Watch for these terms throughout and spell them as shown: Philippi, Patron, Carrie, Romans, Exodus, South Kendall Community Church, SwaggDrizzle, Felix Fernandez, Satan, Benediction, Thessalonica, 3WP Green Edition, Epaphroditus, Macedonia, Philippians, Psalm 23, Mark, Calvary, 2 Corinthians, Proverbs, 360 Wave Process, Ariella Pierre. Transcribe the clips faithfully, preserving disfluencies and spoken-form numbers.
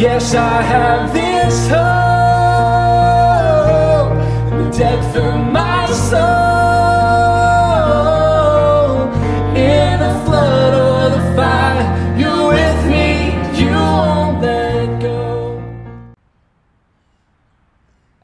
Yes, I have this hope in the depth of my soul. In the flood or the fire, you're with me, you won't let go.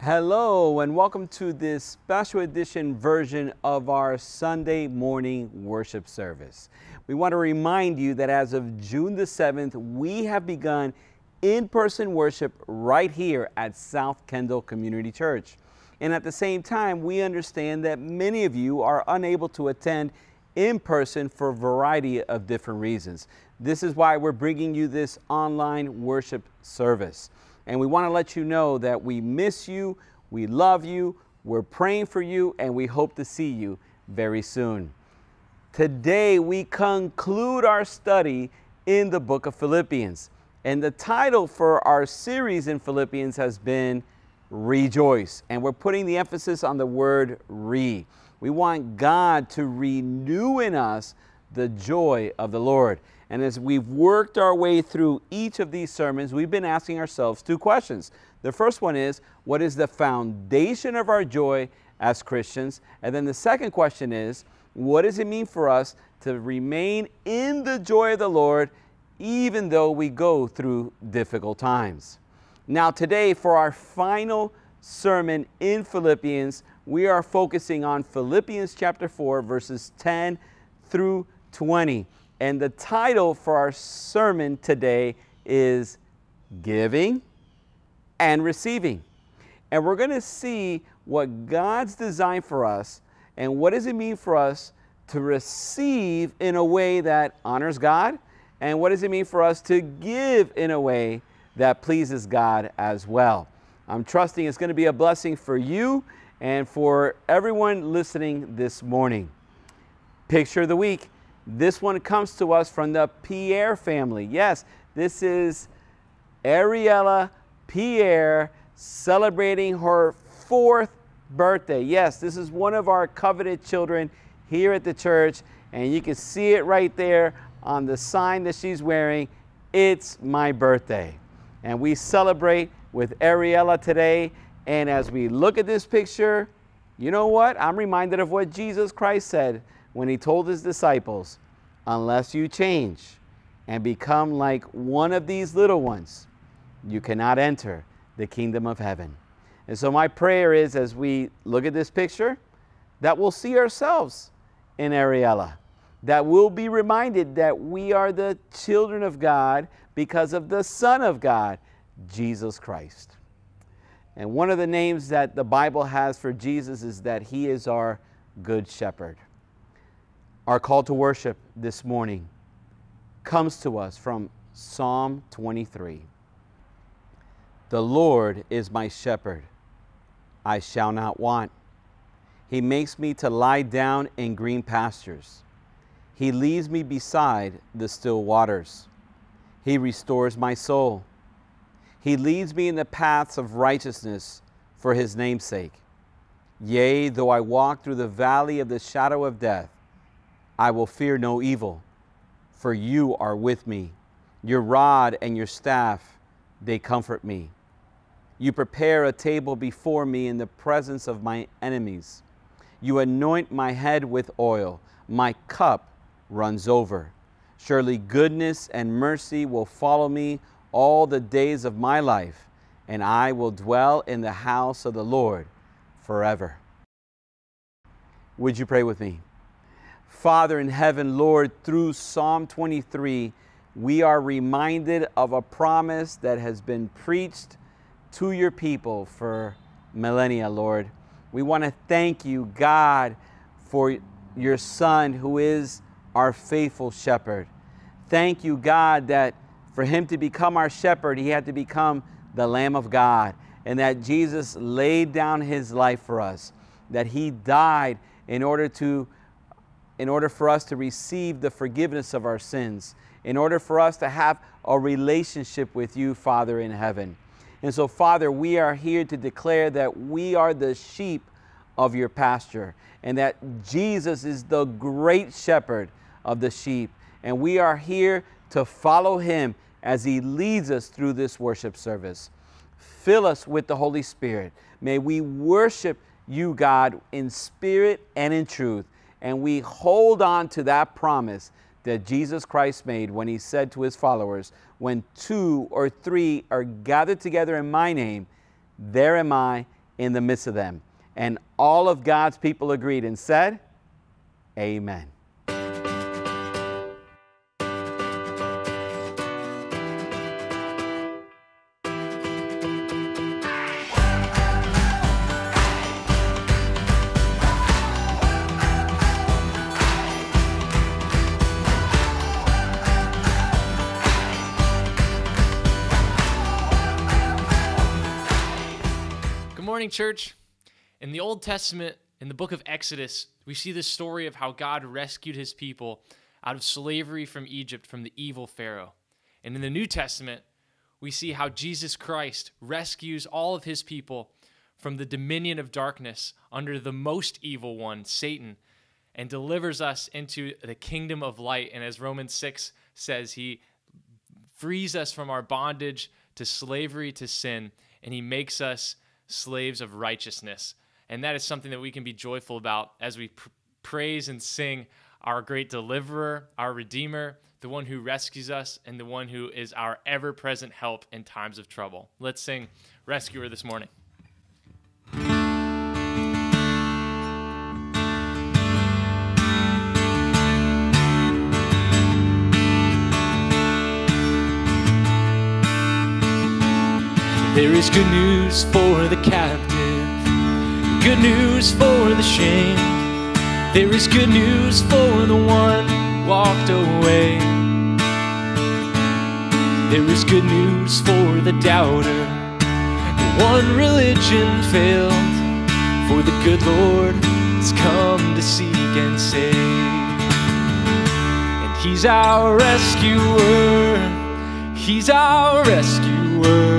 Hello, and welcome to this special edition version of our Sunday morning worship service. We want to remind you that as of June the seventh, we have begun in-person worship right here at South Kendall Community Church. And at the same time, we understand that many of you are unable to attend in person for a variety of different reasons. This is why we're bringing you this online worship service. And we want to let you know that we miss you, we love you, we're praying for you, and we hope to see you very soon. Today, we conclude our study in the book of Philippians. And the title for our series in Philippians has been Rejoice. And we're putting the emphasis on the word re. We want God to renew in us the joy of the Lord. And as we've worked our way through each of these sermons, we've been asking ourselves two questions. The first one is, what is the foundation of our joy as Christians? And then the second question is, what does it mean for us to remain in the joy of the Lord even though we go through difficult times? Now today, for our final sermon in Philippians, we are focusing on Philippians chapter four, verses ten through twenty. And the title for our sermon today is Giving and Receiving. And we're going to see what God's designed for us and what does it mean for us to receive in a way that honors God, and what does it mean for us to give in a way that pleases God as well. I'm trusting it's going to be a blessing for you and for everyone listening this morning. Picture of the week. This one comes to us from the Pierre family. Yes, this is Ariella Pierre celebrating her fourth birthday. Yes, this is one of our coveted children here at the church, and you can see it right there on the sign that she's wearing, "It's my birthday." And we celebrate with Ariella today. And as we look at this picture, you know what? I'm reminded of what Jesus Christ said when he told his disciples, "Unless you change and become like one of these little ones, you cannot enter the kingdom of heaven." And so my prayer is, as we look at this picture, that we'll see ourselves in Ariella, that we'll be reminded that we are the children of God because of the Son of God, Jesus Christ. And one of the names that the Bible has for Jesus is that he is our Good Shepherd. Our call to worship this morning comes to us from Psalm twenty-three. The Lord is my shepherd, I shall not want. He makes me to lie down in green pastures. He leads me beside the still waters. He restores my soul. He leads me in the paths of righteousness for his name's sake. Yea, though I walk through the valley of the shadow of death, I will fear no evil, for you are with me. Your rod and your staff, they comfort me. You prepare a table before me in the presence of my enemies. You anoint my head with oil. My cup runs over. Surely goodness and mercy will follow me all the days of my life, and I will dwell in the house of the Lord forever. Would you pray with me? Father in heaven, Lord, through Psalm twenty-three, we are reminded of a promise that has been preached to your people for millennia, Lord. We want to thank you, God, for your Son, who is our faithful shepherd. Thank you, God, that for him to become our shepherd, he had to become the Lamb of God, and that Jesus laid down his life for us, that he died in order to, in order for us to receive the forgiveness of our sins, in order for us to have a relationship with you, Father in heaven. And so, Father, we are here to declare that we are the sheep of your pasture, and that Jesus is the great shepherd of the sheep, and we are here to follow him as he leads us through this worship service. Fill us with the Holy Spirit. May we worship you, God, in spirit and in truth. And we hold on to that promise that Jesus Christ made when he said to his followers, when two or three are gathered together in my name, there am I in the midst of them. And all of God's people agreed and said, amen. Church, in the Old Testament, in the book of Exodus, we see this story of how God rescued his people out of slavery from Egypt, from the evil Pharaoh. And in the New Testament, we see how Jesus Christ rescues all of his people from the dominion of darkness under the most evil one, Satan, and delivers us into the kingdom of light. And as Romans six says, he frees us from our bondage to slavery to sin, and he makes us slaves of righteousness. And that is something that we can be joyful about as we pr praise and sing our great deliverer, our redeemer, the one who rescues us, and the one who is our ever-present help in times of trouble. Let's sing Rescuer this morning. There is good news for the captive, good news for the shamed. There is good news for the one who walked away. There is good news for the doubter, the one religion failed. For the good Lord has come to seek and save. And he's our rescuer, he's our rescuer.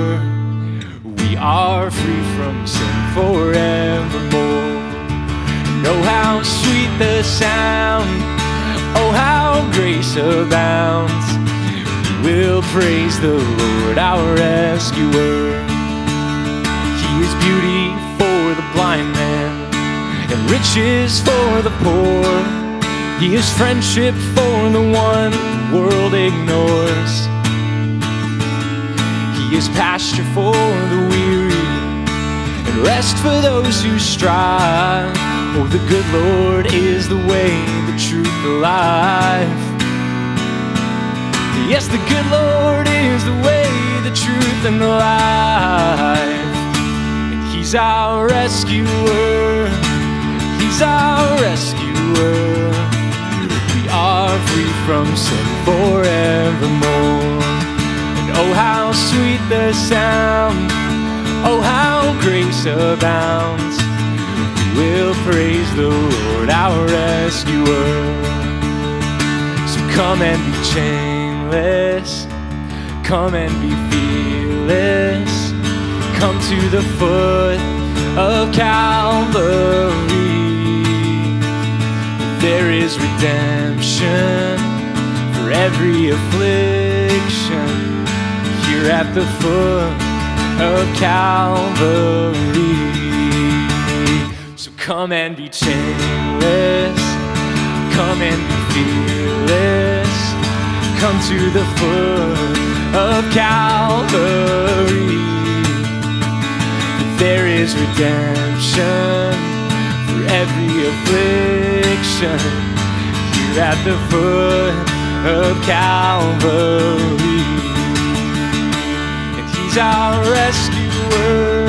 Are free from sin forevermore. Oh, how sweet the sound! Oh, how grace abounds! We'll praise the Lord, our rescuer. He is beauty for the blind man, and riches for the poor. He is friendship for the one the world ignores. He is pasture for the weary, and rest for those who strive. Oh, the good Lord is the way, the truth, the life. Yes, the good Lord is the way, the truth, and the life. And he's our rescuer, he's our rescuer. We are free from sin forevermore. Oh, how sweet the sound, oh, how grace abounds. We'll praise the Lord, our rescuer. So come and be chainless, come and be fearless. Come to the foot of Calvary. There is redemption for every affliction. You're at the foot of Calvary. So come and be chainless, come and be fearless. Come to the foot of Calvary. There is redemption for every affliction. You're at the foot of Calvary. He's our rescuer,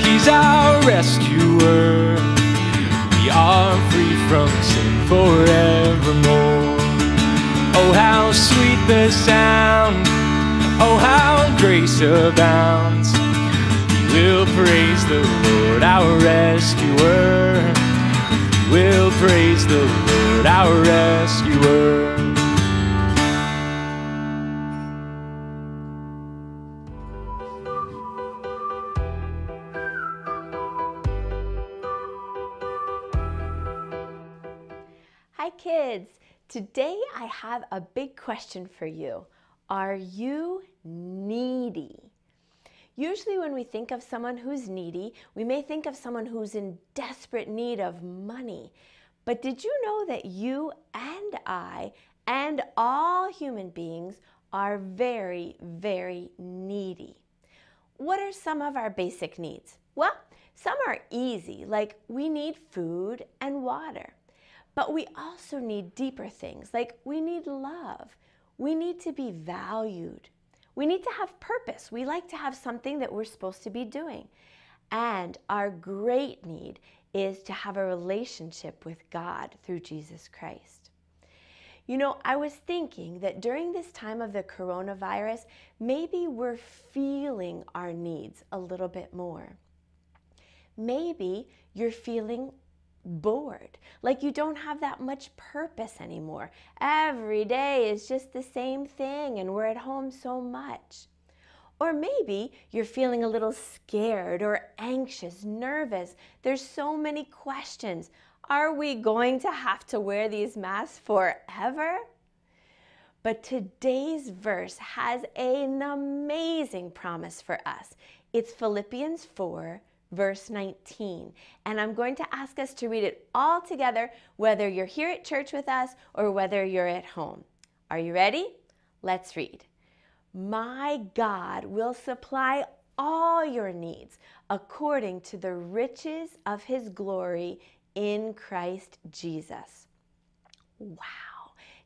he's our rescuer. We are free from sin forevermore. Oh, how sweet the sound, oh, how grace abounds. We will praise the Lord, our rescuer. We will praise the Lord, our rescuer. Kids, today I have a big question for you. Are you needy? Usually when we think of someone who's needy, we may think of someone who's in desperate need of money. But did you know that you and I and all human beings are very, very needy? What are some of our basic needs? Well, some are easy, like we need food and water. But we also need deeper things, like we need love. We need to be valued. We need to have purpose. We like to have something that we're supposed to be doing. And our great need is to have a relationship with God through Jesus Christ. You know, I was thinking that during this time of the coronavirus, maybe we're feeling our needs a little bit more. Maybe you're feeling bored, like you don't have that much purpose anymore. Every day is just the same thing and we're at home so much. Or maybe you're feeling a little scared or anxious, nervous. There's so many questions. Are we going to have to wear these masks forever? But today's verse has an amazing promise for us. It's Philippians four, verse nineteen, and I'm going to ask us to read it all together, whether you're here at church with us or whether you're at home. Are you ready? Let's read. My God will supply all your needs according to the riches of his glory in Christ Jesus. Wow.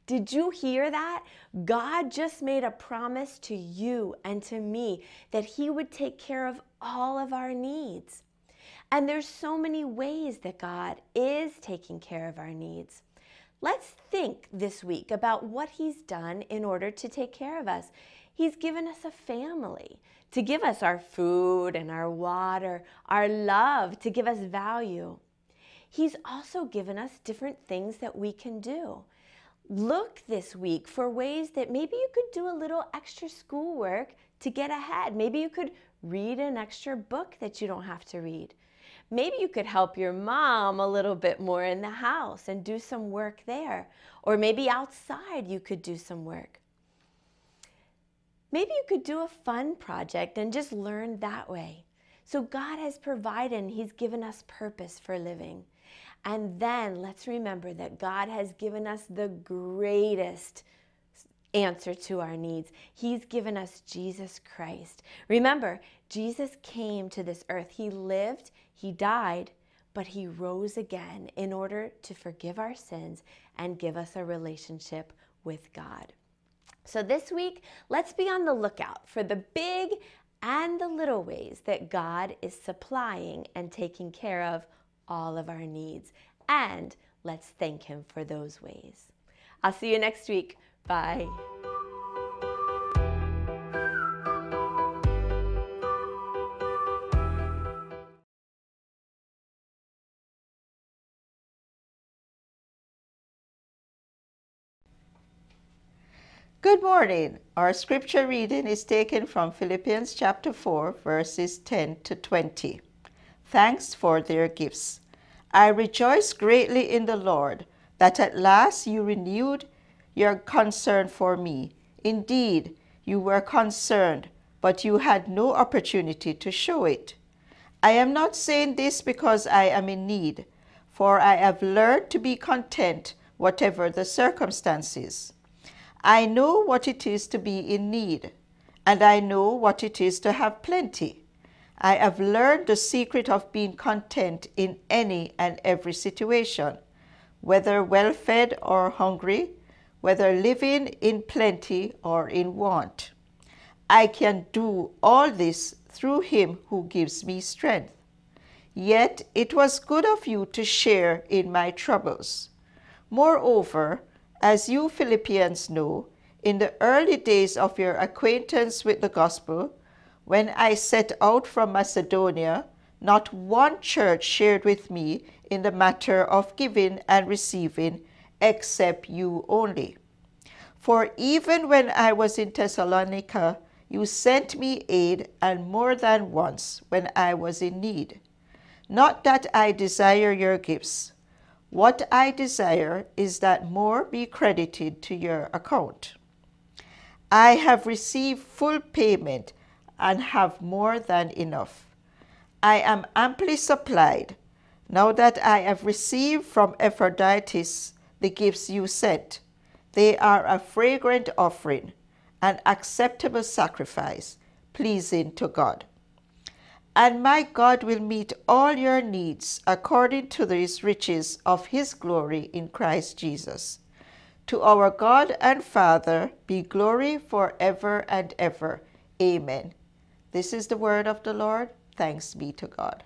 Did you hear that? God just made a promise to you and to me that he would take care of all of our needs. And there's so many ways that God is taking care of our needs. Let's think this week about what he's done in order to take care of us. He's given us a family to give us our food and our water, our love, to give us value. He's also given us different things that we can do. Look this week for ways that maybe you could do a little extra schoolwork to get ahead. Maybe you could read an extra book that you don't have to read. Maybe you could help your mom a little bit more in the house and do some work there. Or maybe outside you could do some work. Maybe you could do a fun project and just learn that way. So God has provided and he's given us purpose for living. And then let's remember that God has given us the greatest answer to our needs. He's given us Jesus Christ. Remember, Jesus came to this earth. He lived, he died, but he rose again in order to forgive our sins and give us a relationship with God. So this week, let's be on the lookout for the big and the little ways that God is supplying and taking care of all of our needs. And let's thank him for those ways. I'll see you next week. Bye. Good morning. Our scripture reading is taken from Philippians chapter four, verses ten to twenty. Thanks for their gifts. I rejoice greatly in the Lord that at last you renewed your concern for me. Indeed, you were concerned, but you had no opportunity to show it. I am not saying this because I am in need, for I have learned to be content whatever the circumstances. I know what it is to be in need, and I know what it is to have plenty. I have learned the secret of being content in any and every situation, whether well-fed or hungry, whether living in plenty or in want. I can do all this through him who gives me strength. Yet it was good of you to share in my troubles. Moreover, as you Philippians know, in the early days of your acquaintance with the gospel, when I set out from Macedonia, not one church shared with me in the matter of giving and receiving, except you only. For even when I was in Thessalonica, you sent me aid, and more than once when I was in need. Not that I desire your gifts. What I desire is that more be credited to your account. I have received full payment and have more than enough. I am amply supplied, now that I have received from Epaphroditus the gifts you sent. They are a fragrant offering, an acceptable sacrifice, pleasing to God. And my God will meet all your needs according to these riches of his glory in Christ Jesus. To our God and Father be glory forever and ever. Amen. This is the word of the Lord. Thanks be to God.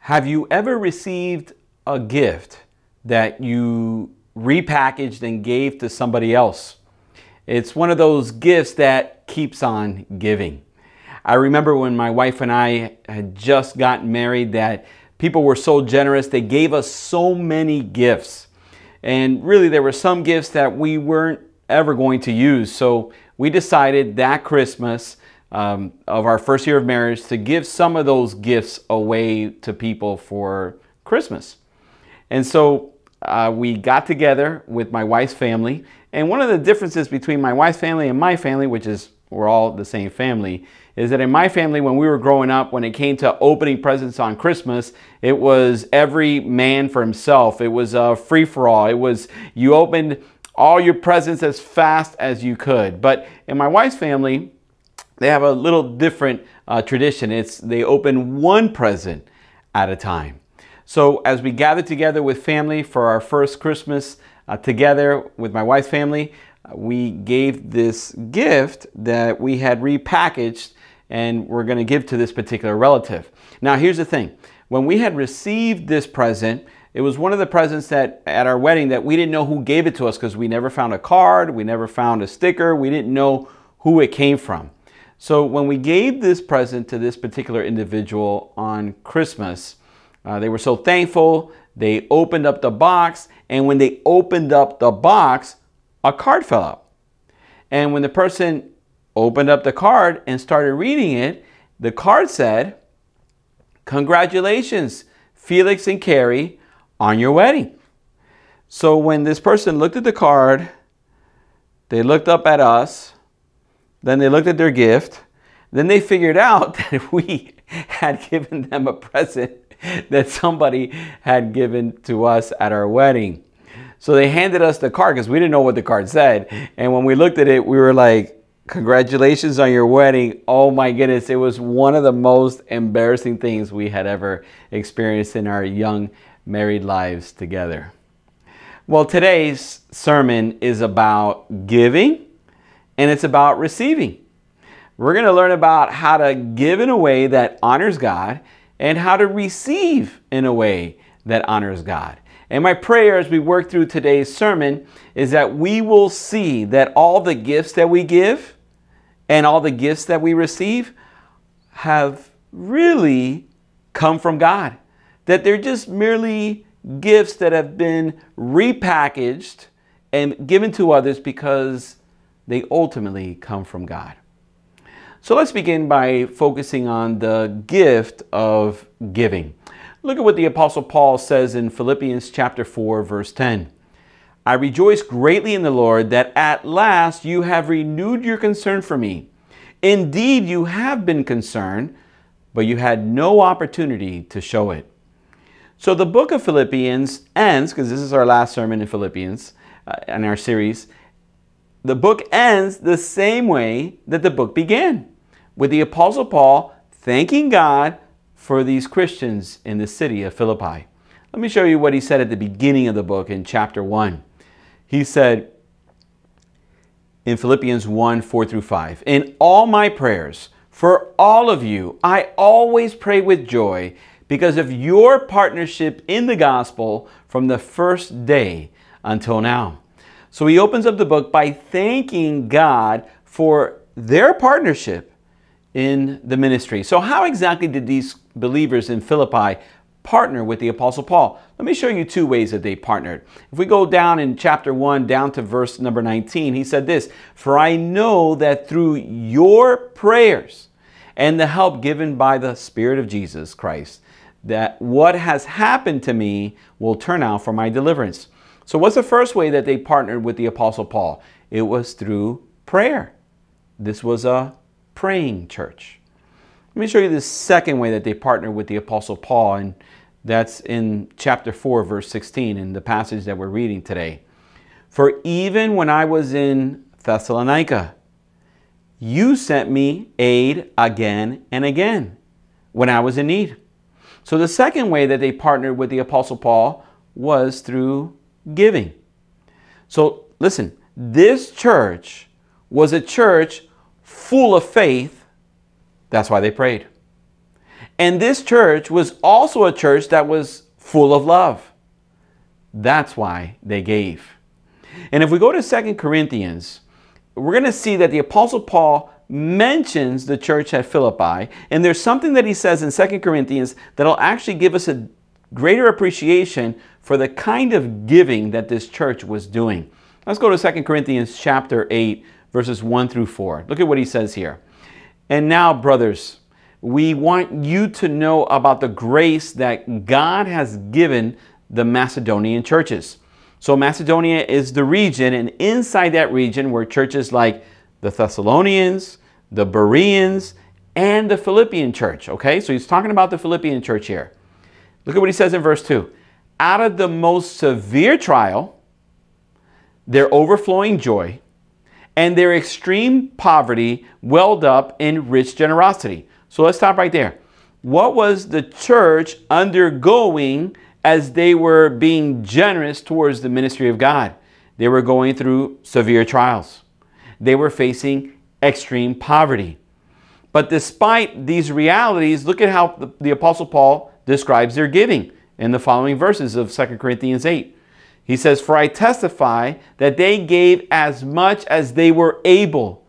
Have you ever received a gift that you repackaged and gave to somebody else? It's one of those gifts that keeps on giving. I remember when my wife and I had just gotten married that people were so generous. They gave us so many gifts. And really, there were some gifts that we weren't ever going to use. So we decided that Christmas um, of our first year of marriage to give some of those gifts away to people for Christmas. And so uh, we got together with my wife's family. And one of the differences between my wife's family and my family, which is we're all the same family, is that in my family, when we were growing up, when it came to opening presents on Christmas, it was every man for himself. It was a free-for-all. It was you opened all your presents as fast as you could. But in my wife's family, they have a little different uh, tradition. It's they open one present at a time. So as we gathered together with family for our first Christmas uh, together with my wife's family, we gave this gift that we had repackaged and we're going to give to this particular relative. Now, here's the thing. When we had received this present, it was one of the presents that at our wedding that we didn't know who gave it to us because we never found a card. We never found a sticker. We didn't know who it came from. So when we gave this present to this particular individual on Christmas, uh, they were so thankful. They opened up the box. And when they opened up the box, a card fell out. And when the person opened up the card and started reading it, the card said, "Congratulations, Felix and Carrie, on your wedding." So when this person looked at the card, they looked up at us, then they looked at their gift, then they figured out that if we had given them a present that somebody had given to us at our wedding. So they handed us the card because we didn't know what the card said. And when we looked at it, we were like, "Congratulations on your wedding." Oh my goodness. It was one of the most embarrassing things we had ever experienced in our young married lives together. Well, today's sermon is about giving and it's about receiving. We're going to learn about how to give in a way that honors God and how to receive in a way that honors God. And my prayer as we work through today's sermon is that we will see that all the gifts that we give and all the gifts that we receive have really come from God. That they're just merely gifts that have been repackaged and given to others because they ultimately come from God. So let's begin by focusing on the gift of giving. Look at what the Apostle Paul says in Philippians chapter four, verse ten. "I rejoice greatly in the Lord that at last you have renewed your concern for me. Indeed, you have been concerned, but you had no opportunity to show it." So the book of Philippians ends, because this is our last sermon in Philippians uh, in our series, the book ends the same way that the book began, with the Apostle Paul thanking God for these Christians in the city of Philippi. Let me show you what he said at the beginning of the book in chapter one. He said in Philippians one, four through five, "In all my prayers for all of you, I always pray with joy because of your partnership in the gospel from the first day until now." So he opens up the book by thanking God for their partnership in the ministry. So how exactly did these believers in Philippi partner with the Apostle Paul? Let me show you two ways that they partnered. If we go down in chapter one, down to verse number nineteen, he said this, "For I know that through your prayers and the help given by the Spirit of Jesus Christ, that what has happened to me will turn out for my deliverance. So what's the first way that they partnered with the Apostle Paul? It was through prayer. This was a praying church. Let me show you the second way that they partnered with the Apostle Paul, and that's in chapter four, verse sixteen, in the passage that we're reading today. For even when I was in Thessalonica, you sent me aid again and again when I was in need. So the second way that they partnered with the Apostle Paul was through giving. So listen, this church was a church full of faith. That's why they prayed. And this church was also a church that was full of love. That's why they gave. And if we go to Second Corinthians, we're going to see that the Apostle Paul mentions the church at Philippi, and there's something that he says in Second Corinthians that'll actually give us a greater appreciation for the kind of giving that this church was doing. Let's go to Second Corinthians chapter eight, verses one through four. Look at what he says here. And now, brothers, we want you to know about the grace that God has given the Macedonian churches. So Macedonia is the region, and inside that region were churches like the Thessalonians, the Bereans, and the Philippian church. Okay, so he's talking about the Philippian church here. Look at what he says in verse two. Out of the most severe trial, their overflowing joy and their extreme poverty welled up in rich generosity. So let's stop right there. What was the church undergoing as they were being generous towards the ministry of God? They were going through severe trials. They were facing extreme poverty. But despite these realities, look at how the, the Apostle Paul describes their giving in the following verses of Second Corinthians eight. He says, for I testify that they gave as much as they were able,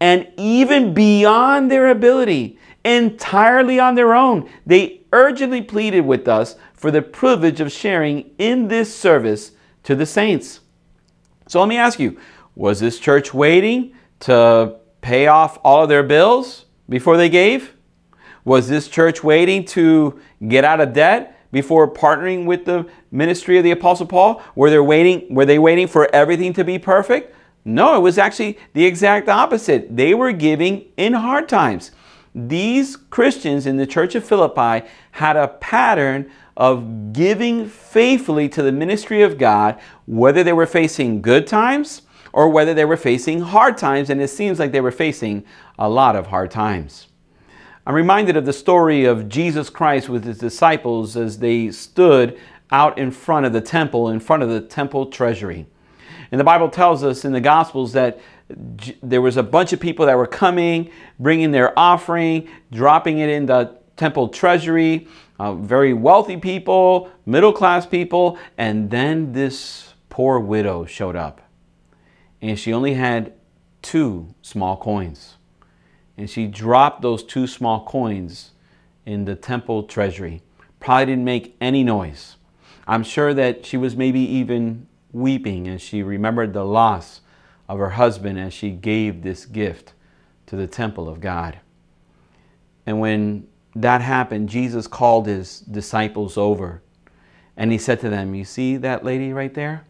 and even beyond their ability, entirely on their own. They urgently pleaded with us for the privilege of sharing in this service to the saints. So let me ask you, was this church waiting to pay off all of their bills before they gave? Was this church waiting to get out of debt before partnering with the ministry of the Apostle Paul? Were they waiting, were they waiting for everything to be perfect? No, it was actually the exact opposite. They were giving in hard times. These Christians in the church of Philippi had a pattern of giving faithfully to the ministry of God, whether they were facing good times or whether they were facing hard times, and it seems like they were facing a lot of hard times. I'm reminded of the story of Jesus Christ with his disciples as they stood out in front of the temple, in front of the temple treasury. And the Bible tells us in the Gospels that there was a bunch of people that were coming, bringing their offering, dropping it in the temple treasury, uh, very wealthy people, middle-class people, and then this poor widow showed up. And she only had two small coins. And she dropped those two small coins in the temple treasury. Probably didn't make any noise. I'm sure that she was maybe even weeping as she remembered the loss of her husband as she gave this gift to the temple of God. And when that happened, Jesus called his disciples over and he said to them, you see that lady right there?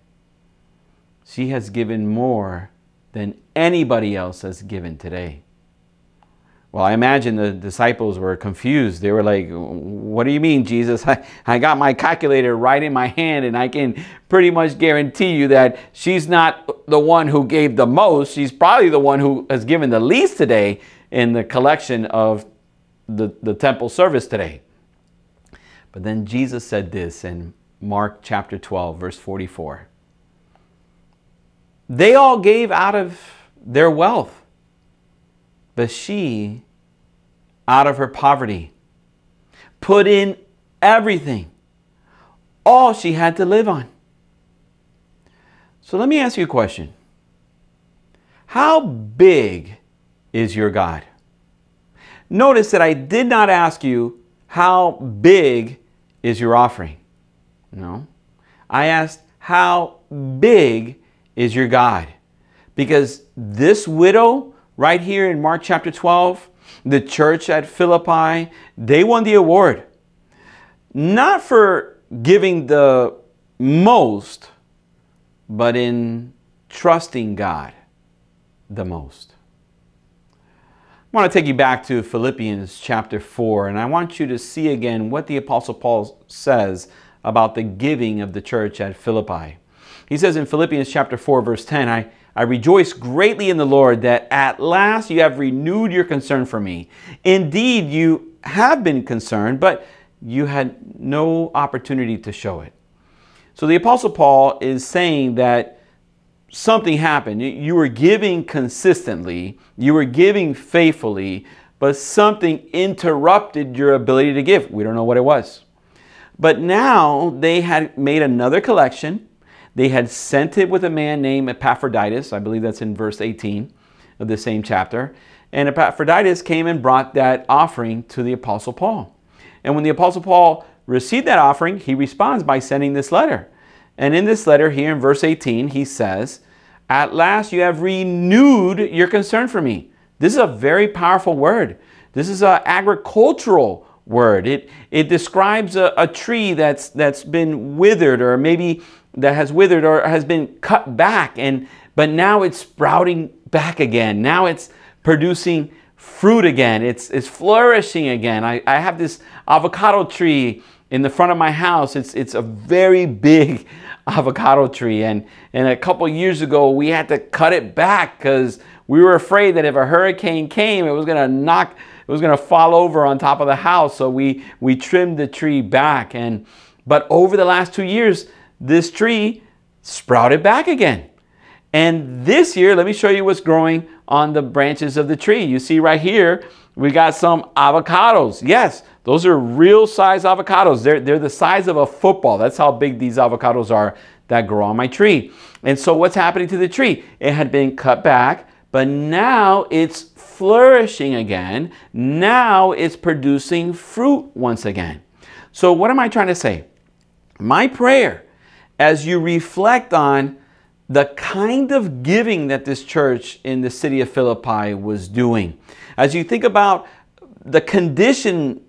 She has given more than anybody else has given today. Well, I imagine the disciples were confused. They were like, what do you mean, Jesus? I, I got my calculator right in my hand, and I can pretty much guarantee you that she's not the one who gave the most. She's probably the one who has given the least today in the collection of the, the temple service today. But then Jesus said this in Mark chapter twelve, verse forty-four. They all gave out of their wealth, but she, out of her poverty, put in everything, all she had to live on. So let me ask you a question. How big is your God? Notice that I did not ask you how big is your offering. No, I asked how big is your God, because this widow right here in Mark chapter twelve, the church at Philippi, they won the award. not for giving the most, but in trusting God the most. I want to take you back to Philippians chapter four, and I want you to see again what the Apostle Paul says about the giving of the church at Philippi. He says in Philippians chapter four, verse ten, I, I rejoice greatly in the Lord that at last you have renewed your concern for me. Indeed, you have been concerned, but you had no opportunity to show it. So the Apostle Paul is saying that something happened. You were giving consistently, you were giving faithfully, but something interrupted your ability to give. We don't know what it was. But now they had made another collection. They had sent it with a man named Epaphroditus. I believe that's in verse eighteen of the same chapter. And Epaphroditus came and brought that offering to the Apostle Paul. And when the Apostle Paul received that offering, he responds by sending this letter. And in this letter here in verse eighteen, he says, "At last you have renewed your concern for me." This is a very powerful word. This is an agricultural word. It, it describes a, a tree that's, that's been withered, or maybe that has withered or has been cut back, and but now it's sprouting back again. Now it's producing fruit again. It's, it's flourishing again. I, I have this avocado tree in the front of my house. It's, it's a very big avocado tree. And, and a couple years ago, we had to cut it back because we were afraid that if a hurricane came, it was going to knock, it was going to fall over on top of the house. So we, we trimmed the tree back. And, but over the last two years, this tree sprouted back again. And this year, let me show you what's growing on the branches of the tree. You see right here, we got some avocados. Yes, those are real size avocados. They're, they're the size of a football. That's how big these avocados are that grow on my tree. And so what's happening to the tree? It had been cut back, but now it's flourishing again. Now it's producing fruit once again. So what am I trying to say? My prayer, as you reflect on the kind of giving that this church in the city of Philippi was doing, as you think about the condition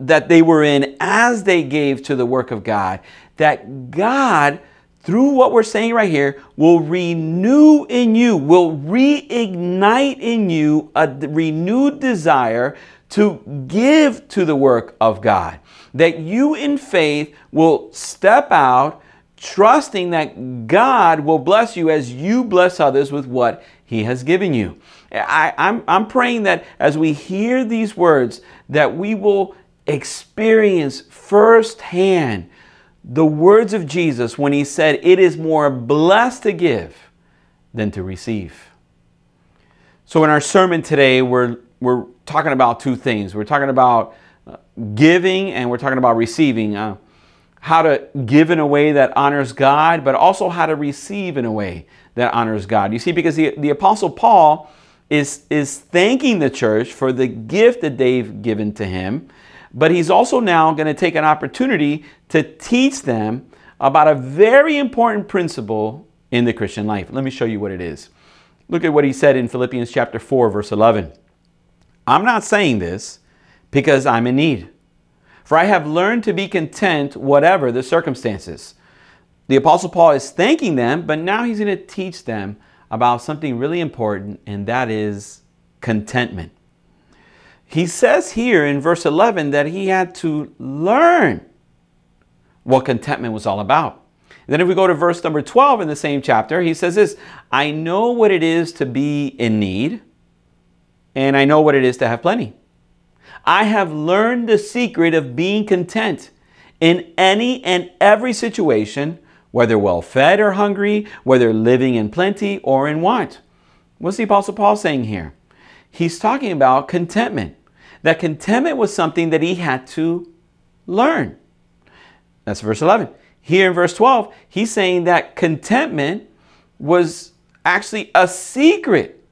that they were in as they gave to the work of God, that God, through what we're saying right here, will renew in you, will reignite in you a renewed desire to give to the work of God. That you in faith will step out, trusting that God will bless you as you bless others with what He has given you. I, I'm, I'm praying that as we hear these words, that we will experience firsthand the words of Jesus when He said, "It is more blessed to give than to receive." So in our sermon today, we're, we're talking about two things. We're talking about giving and we're talking about receiving. Uh, how to give in a way that honors God, but also how to receive in a way that honors God. You see, because the, the Apostle Paul is, is thanking the church for the gift that they've given to him, but he's also now going to take an opportunity to teach them about a very important principle in the Christian life. Let me show you what it is. Look at what he said in Philippians chapter four, verse eleven. "I'm not saying this because I'm in need, for I have learned to be content whatever the circumstances." The Apostle Paul is thanking them, but now he's going to teach them about something really important, and that is contentment. He says here in verse eleven that he had to learn what contentment was all about. And then if we go to verse number twelve in the same chapter, he says this, "I know what it is to be in need, and I know what it is to have plenty. I have learned the secret of being content in any and every situation, whether well-fed or hungry, whether living in plenty or in want." What's the Apostle Paul saying here? He's talking about contentment. That contentment was something that he had to learn. That's verse eleven. Here in verse twelve, he's saying that contentment was actually a secret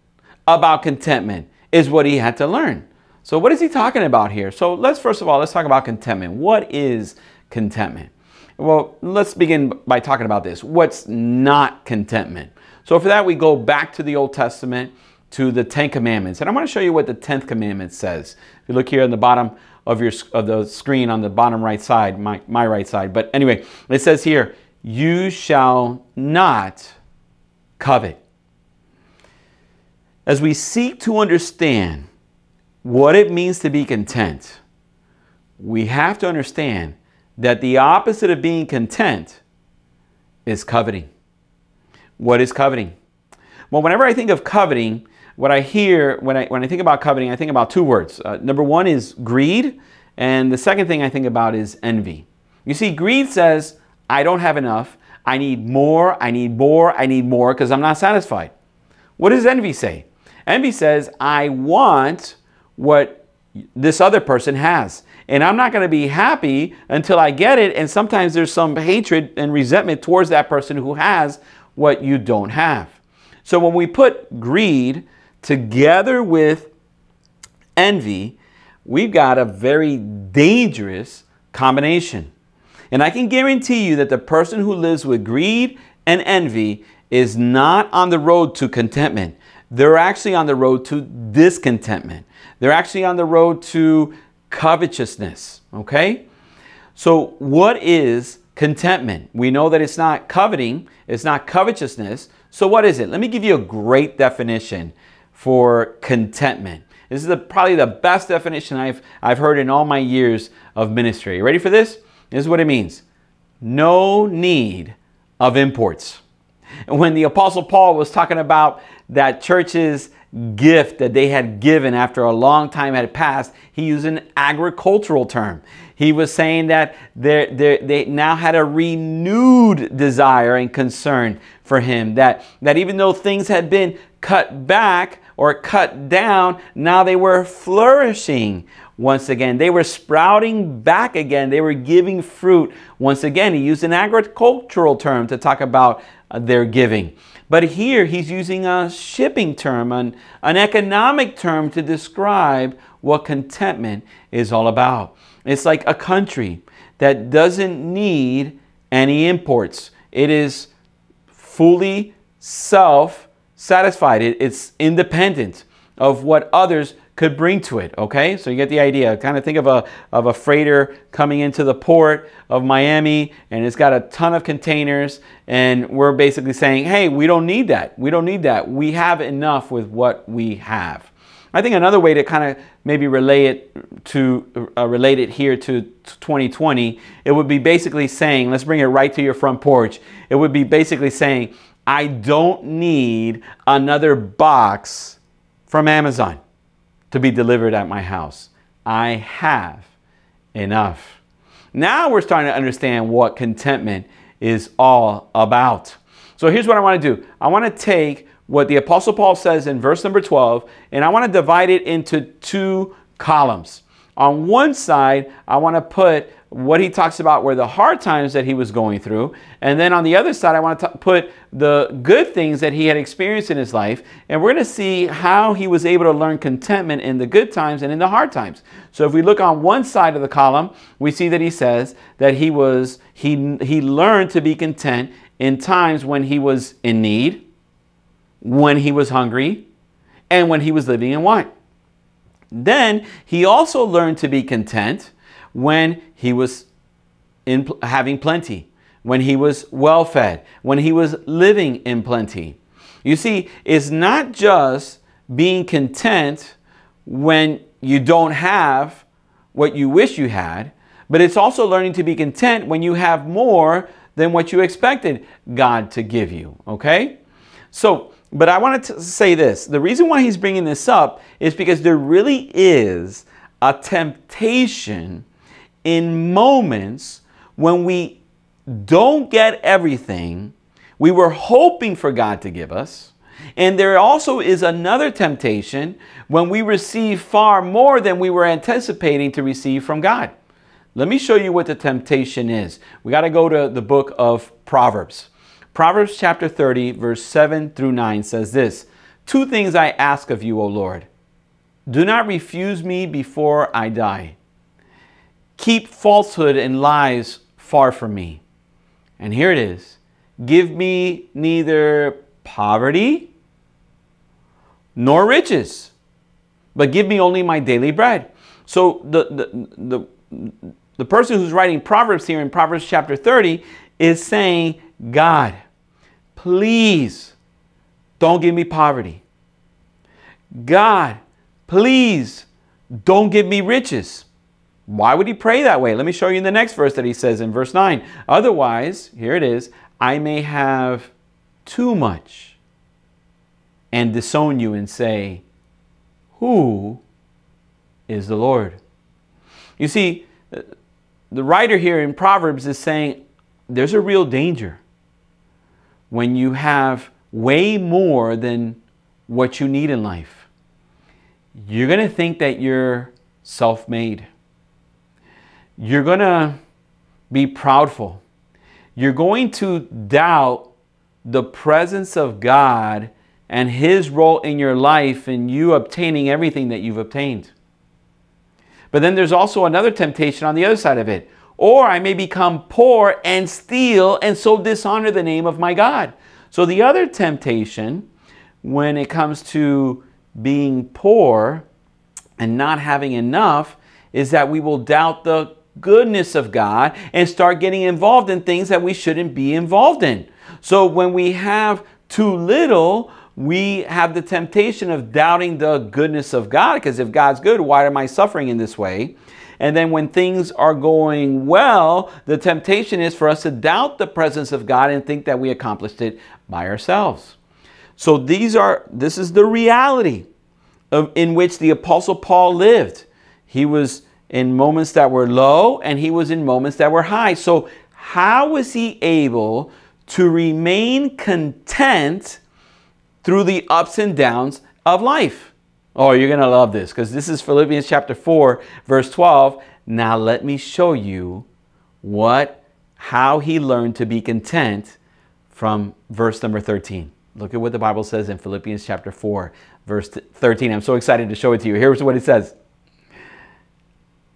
about contentment, is what he had to learn. So what is he talking about here? So let's first of all, let's talk about contentment. What is contentment? Well, let's begin by talking about this. What's not contentment? So for that, we go back to the Old Testament, to the Ten Commandments. And I want to show you what the Tenth Commandment says. If you look here on the bottom of your of the screen on the bottom right side, my, my right side. But anyway, it says here, you shall not covet. As we seek to understand what it means to be content, we have to understand that the opposite of being content is coveting. What is coveting? Well, whenever I think of coveting, what I hear, when I, when I think about coveting, I think about two words. Uh, number one is greed, and the second thing I think about is envy. You see, greed says, I don't have enough, I need more, I need more, I need more, because I'm not satisfied. What does envy say? Envy says, I want what this other person has, and I'm not going to be happy until I get it, and sometimes there's some hatred and resentment towards that person who has what you don't have. So when we put greed together with envy, we've got a very dangerous combination. And I can guarantee you that the person who lives with greed and envy is not on the road to contentment. They're actually on the road to discontentment. They're actually on the road to covetousness, okay? So what is contentment? We know that it's not coveting, it's not covetousness. So what is it? Let me give you a great definition for contentment. This is the, probably the best definition I've, I've heard in all my years of ministry. You ready for this? This is what it means. No need of imports. And when the Apostle Paul was talking about that church's gift that they had given after a long time had passed, he used an agricultural term. He was saying that they're, they're, they now had a renewed desire and concern for him, that, that even though things had been cut back or cut down, now they were flourishing once again. They were sprouting back again. They were giving fruit once again. He used an agricultural term to talk about their giving. But here he's using a shipping term, an, an economic term to describe what contentment is all about. It's like a country that doesn't need any imports. It is fully self-satisfied. It, it's independent of what others could bring to it, okay? So you get the idea. Kind of think of a, of a freighter coming into the port of Miami, and it's got a ton of containers, and we're basically saying, hey, we don't need that. We don't need that. We have enough with what we have. I think another way to kind of maybe relate it to uh, relate it here to twenty twenty, it would be basically saying, let's bring it right to your front porch. It would be basically saying, I don't need another box from Amazon to be delivered at my house. I have enough. Now we're starting to understand what contentment is all about. So here's what I want to do. I want to take what the Apostle Paul says in verse number twelve, and I want to divide it into two columns. On one side, I want to put what he talks about were the hard times that he was going through. And then on the other side, I want to put the good things that he had experienced in his life. And we're going to see how he was able to learn contentment in the good times and in the hard times. So if we look on one side of the column, we see that he says that he was, he, he learned to be content in times when he was in need, when he was hungry, and when he was living in want. Then he also learned to be content when he was in, having plenty, when he was well fed, when he was living in plenty. You see, it's not just being content when you don't have what you wish you had, but it's also learning to be content when you have more than what you expected God to give you, okay? So, but I wanted to say this. The reason why he's bringing this up is because there really is a temptation in moments when we don't get everything we were hoping for God to give us. And there also is another temptation when we receive far more than we were anticipating to receive from God. Let me show you what the temptation is. We got to go to the book of Proverbs. Proverbs chapter thirty, verse seven through nine says this, two things I ask of you, O Lord. Do not refuse me before I die. Keep falsehood and lies far from me. And here it is. Give me neither poverty nor riches, but give me only my daily bread, So the, the, the, the person who's writing Proverbs here in Proverbs chapter thirty is saying, God, please don't give me poverty. God, please don't give me riches. Why would he pray that way? Let me show you in the next verse that he says in verse nine. Otherwise, here it is, I may have too much and disown you and say, who is the Lord? You see, the writer here in Proverbs is saying there's a real danger when you have way more than what you need in life. You're going to think that you're self-made. You're going to be proudful. You're going to doubt the presence of God and His role in your life and you obtaining everything that you've obtained. But then there's also another temptation on the other side of it. Or I may become poor and steal and so dishonor the name of my God. So the other temptation when it comes to being poor and not having enough is that we will doubt the goodness of God and start getting involved in things that we shouldn't be involved in. So when we have too little, we have the temptation of doubting the goodness of God, because if God's good, why am I suffering in this way? And then when things are going well, the temptation is for us to doubt the presence of God and think that we accomplished it by ourselves. So these are, this is the reality of, in which the Apostle Paul lived. He was in moments that were low and he was in moments that were high. So how was he able to remain content through the ups and downs of life? Oh, you're going to love this, because this is Philippians chapter four, verse twelve. Now let me show you what, how he learned to be content from verse number thirteen. Look at what the Bible says in Philippians chapter four, verse thirteen. I'm so excited to show it to you. Here's what it says.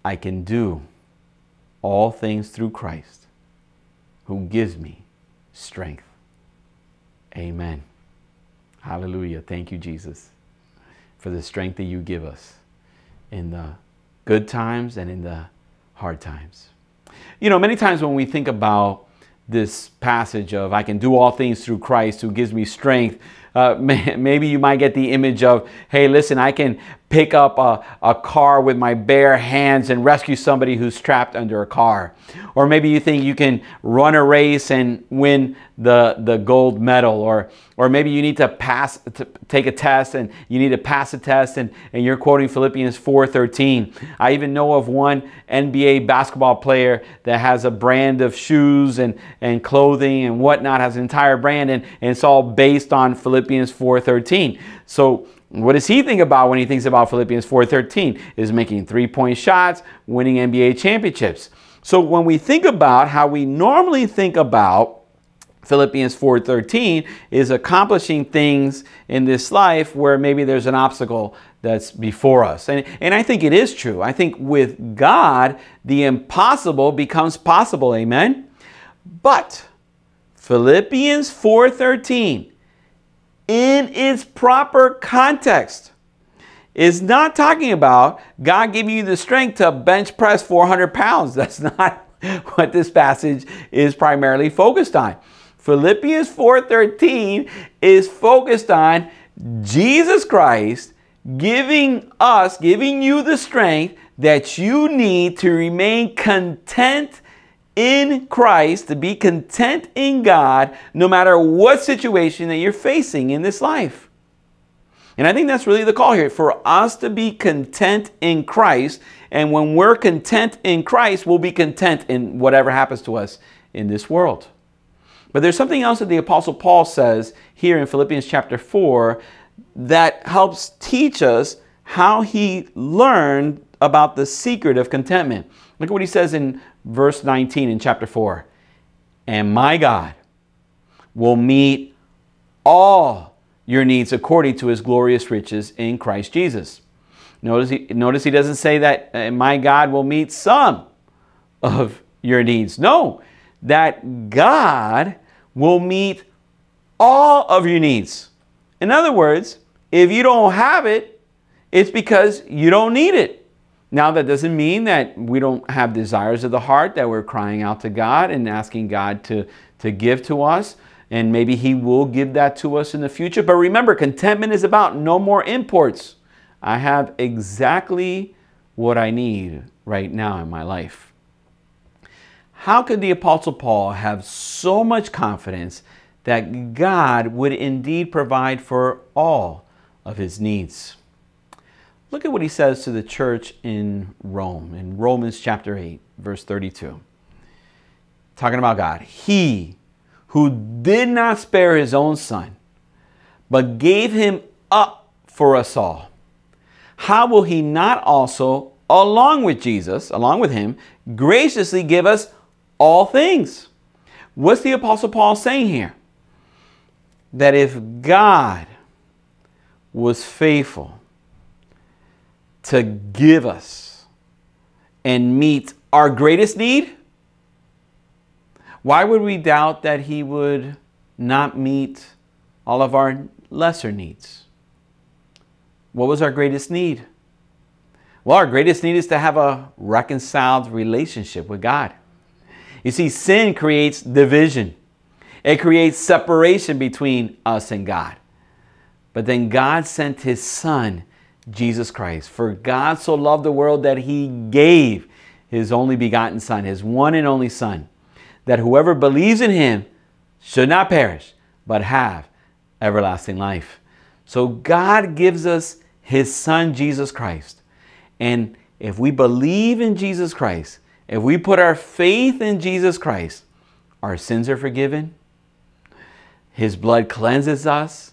I can do all things through Christ who gives me strength. Amen. Hallelujah. Thank you, Jesus, for the strength that you give us in the good times and in the hard times. You know, many times when we think about this passage of I can do all things through Christ who gives me strength, Uh, maybe you might get the image of, hey, listen, I can pick up a, a car with my bare hands and rescue somebody who's trapped under a car. Or maybe you think you can run a race and win the, the gold medal. Or, or maybe you need to pass, to take a test and you need to pass a test and, and you're quoting Philippians four thirteen. I even know of one N B A basketball player that has a brand of shoes and, and clothing and whatnot, has an entire brand, and, and it's all based on Philippians Philippians four thirteen. So what does he think about when he thinks about Philippians four thirteen? Is making three-point shots, winning N B A championships. So when we think about how we normally think about Philippians four thirteen is accomplishing things in this life where maybe there's an obstacle that's before us. And, and I think it is true. I think with God, the impossible becomes possible. Amen? But Philippians four thirteen, in its proper context, is not talking about God giving you the strength to bench press four hundred pounds. That's not what this passage is primarily focused on. Philippians four thirteen is focused on Jesus Christ giving us, giving you the strength that you need to remain content in Christ, to be content in God, no matter what situation that you're facing in this life. And I think that's really the call here, for us to be content in Christ. And when we're content in Christ, we'll be content in whatever happens to us in this world. But there's something else that the Apostle Paul says here in Philippians chapter four that helps teach us how he learned about the secret of contentment. Look at what he says in verse nineteen in chapter four. And my God will meet all your needs according to his glorious riches in Christ Jesus. Notice he, notice he doesn't say that uh, my God will meet some of your needs. No, that God will meet all of your needs. In other words, if you don't have it, it's because you don't need it. Now, that doesn't mean that we don't have desires of the heart, that we're crying out to God and asking God to, to give to us. And maybe He will give that to us in the future. But remember, contentment is about no more imports. I have exactly what I need right now in my life. How could the Apostle Paul have so much confidence that God would indeed provide for all of his needs? Look at what he says to the church in Rome, in Romans chapter eight, verse thirty-two. Talking about God. He who did not spare his own son, but gave him up for us all, how will he not also, along with Jesus, along with him, graciously give us all things? What's the Apostle Paul saying here? That if God was faithful to give us and meet our greatest need, why would we doubt that He would not meet all of our lesser needs? What was our greatest need? Well, our greatest need is to have a reconciled relationship with God. You see, sin creates division. It creates separation between us and God. But then God sent His Son, Jesus Christ. For God so loved the world that He gave His only begotten Son, His one and only Son, that whoever believes in Him should not perish, but have everlasting life. So God gives us His Son, Jesus Christ. And if we believe in Jesus Christ, if we put our faith in Jesus Christ, our sins are forgiven. His blood cleanses us,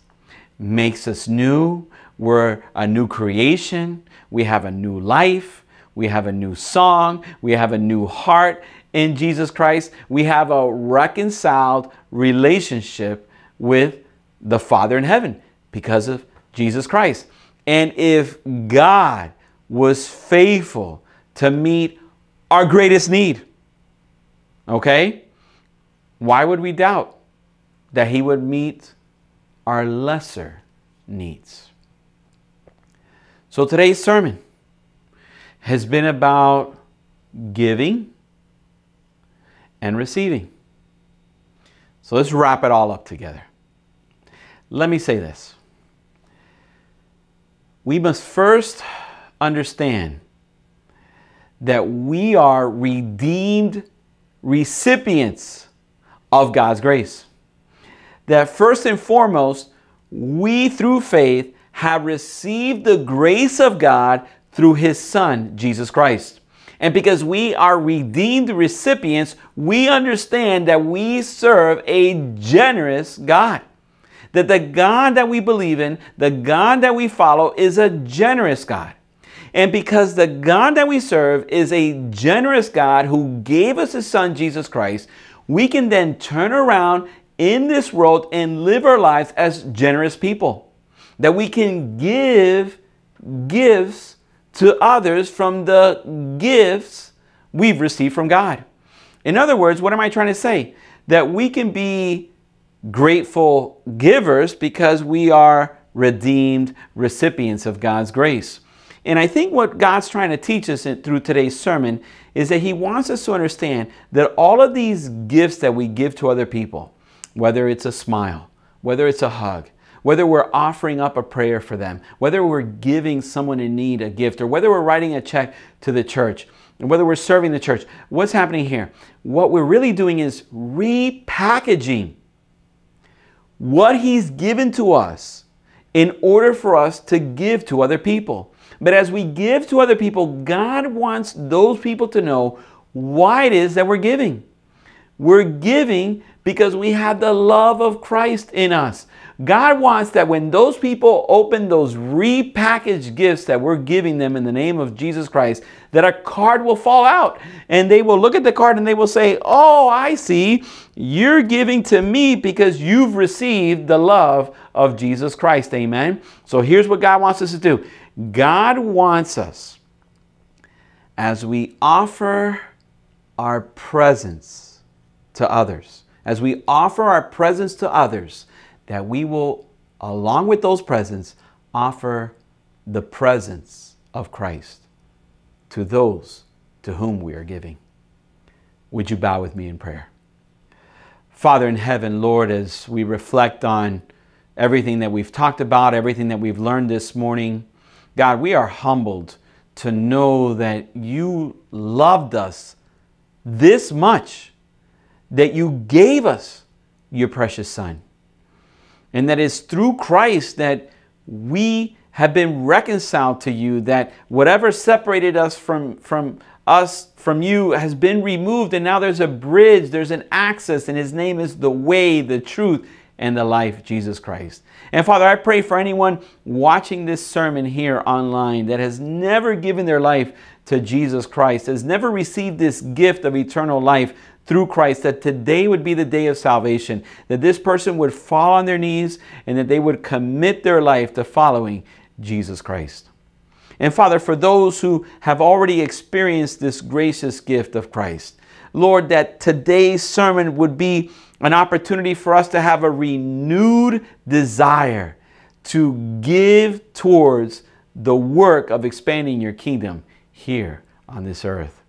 makes us new. We're a new creation. We have a new life. We have a new song. We have a new heart. In Jesus Christ, we have a reconciled relationship with the Father in heaven because of Jesus Christ. And if God was faithful to meet our greatest need, okay, why would we doubt that He would meet our lesser needs? So today's sermon has been about giving and receiving. So let's wrap it all up together. Let me say this. We must first understand that we are redeemed recipients of God's grace. That first and foremost, we through faith have received the grace of God through His Son, Jesus Christ. And because we are redeemed recipients, we understand that we serve a generous God. That the God that we believe in, the God that we follow, is a generous God. And because the God that we serve is a generous God who gave us His Son, Jesus Christ, we can then turn around in this world and live our lives as generous people. That we can give gifts to others from the gifts we've received from God. In other words, what am I trying to say? That we can be grateful givers because we are redeemed recipients of God's grace. And I think what God's trying to teach us through today's sermon is that He wants us to understand that all of these gifts that we give to other people, whether it's a smile, whether it's a hug, whether we're offering up a prayer for them, whether we're giving someone in need a gift, or whether we're writing a check to the church, and whether we're serving the church, what's happening here? What we're really doing is repackaging what He's given to us in order for us to give to other people. But as we give to other people, God wants those people to know why it is that we're giving. We're giving because we have the love of Christ in us. God wants that when those people open those repackaged gifts that we're giving them in the name of Jesus Christ, that a card will fall out and they will look at the card and they will say, oh, I see, you're giving to me because you've received the love of Jesus Christ. Amen. So here's what God wants us to do. God wants us, as we offer our presence to others, as we offer our presence to others, that we will, along with those presents, offer the presence of Christ to those to whom we are giving. Would you bow with me in prayer? Father in heaven, Lord, as we reflect on everything that we've talked about, everything that we've learned this morning, God, we are humbled to know that you loved us this much, that you gave us your precious Son, and that it's through Christ that we have been reconciled to you, that whatever separated us from, from us, from you, has been removed, and now there's a bridge, there's an access, and his name is the way, the truth, and the life, Jesus Christ. And Father, I pray for anyone watching this sermon here online that has never given their life to Jesus Christ, has never received this gift of eternal life through Christ, that today would be the day of salvation, that this person would fall on their knees and that they would commit their life to following Jesus Christ. And Father, for those who have already experienced this gracious gift of Christ, Lord, that today's sermon would be an opportunity for us to have a renewed desire to give towards the work of expanding your kingdom here on this earth.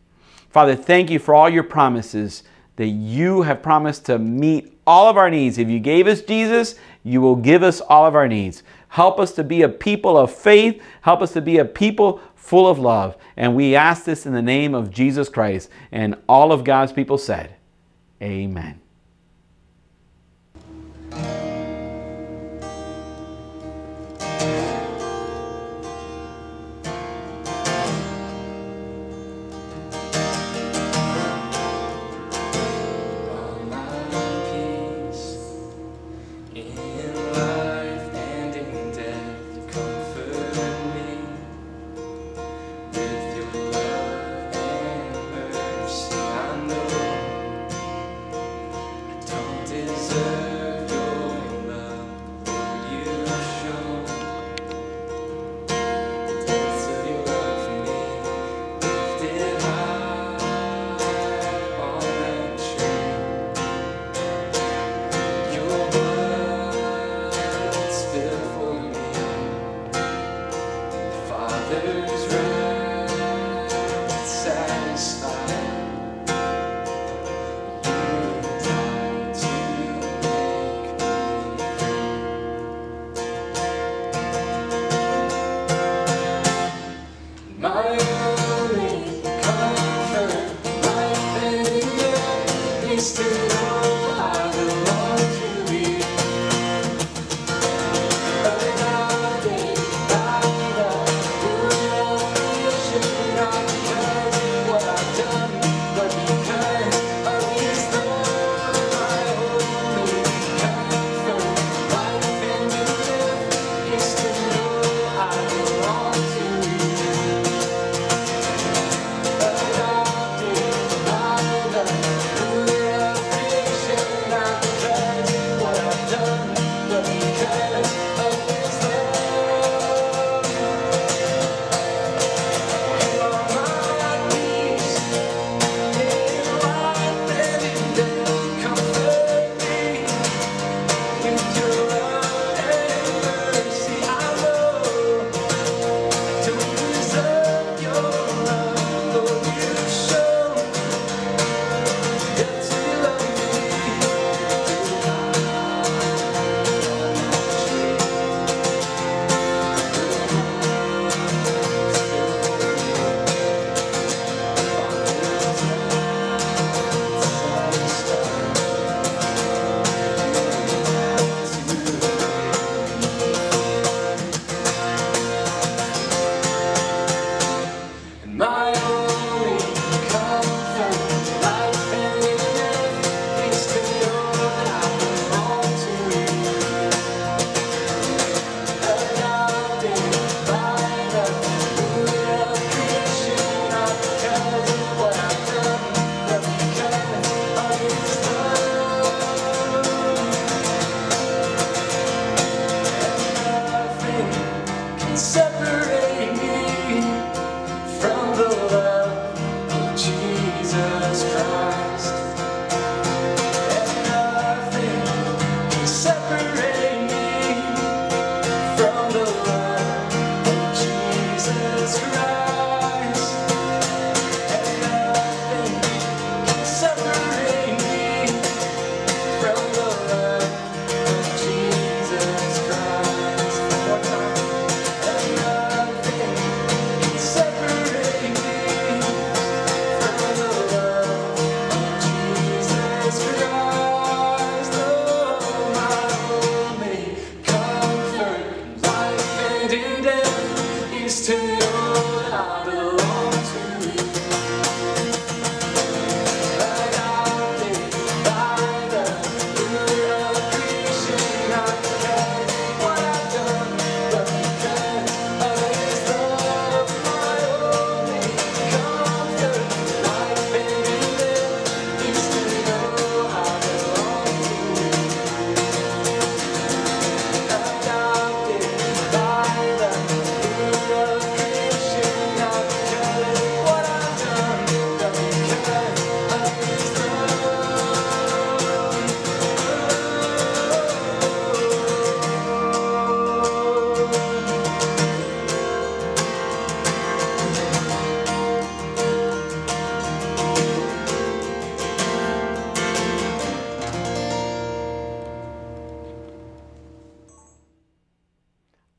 Father, thank you for all your promises that you have promised to meet all of our needs. If you gave us Jesus, you will give us all of our needs. Help us to be a people of faith. Help us to be a people full of love. And we ask this in the name of Jesus Christ. And all of God's people said, amen. Christ.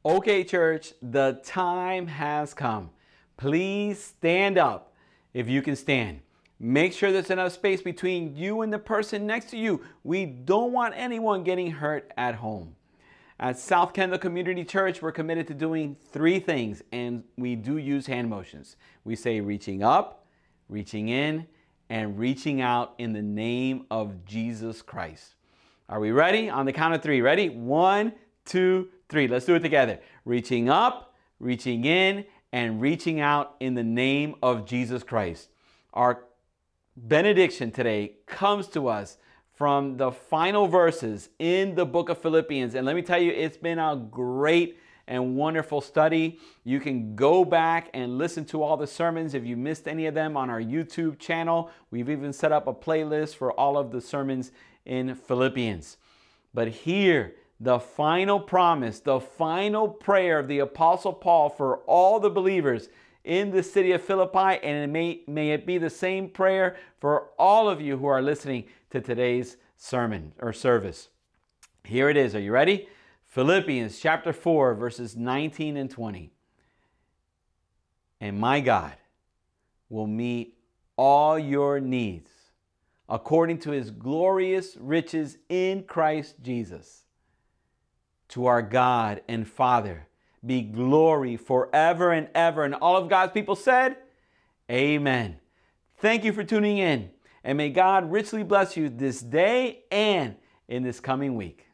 Okay, church, the time has come. Please stand up if you can stand. Make sure there's enough space between you and the person next to you. We don't want anyone getting hurt at home. At South Kendall Community Church, we're committed to doing three things, and we do use hand motions. We say reaching up, reaching in, and reaching out in the name of Jesus Christ. Are we ready? On the count of three. Ready? One, two, three. Let's do it together. Reaching up, reaching in, and reaching out in the name of Jesus Christ. Our benediction today comes to us from the final verses in the book of Philippians. And let me tell you, it's been a great and wonderful study. You can go back and listen to all the sermons if you missed any of them on our YouTube channel. We've even set up a playlist for all of the sermons in Philippians. But here, the final promise, the final prayer of the Apostle Paul for all the believers in the city of Philippi, and it may, may it be the same prayer for all of you who are listening to today's sermon or service. Here it is. Are you ready? Philippians chapter four, verses nineteen and twenty. And my God will meet all your needs according to his glorious riches in Christ Jesus. To our God and Father be glory forever and ever. And all of God's people said, amen. Thank you for tuning in, and may God richly bless you this day and in this coming week.